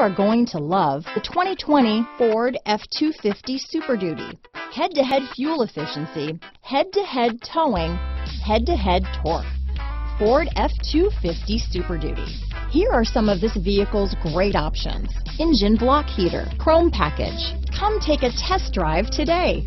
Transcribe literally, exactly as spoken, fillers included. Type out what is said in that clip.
are going to love the twenty twenty Ford F two fifty Super Duty. Head-to-head fuel efficiency, head-to-head towing, head-to-head torque. Ford F two fifty Super Duty. Here are some of this vehicle's great options. Engine block heater, chrome package. Come take a test drive today.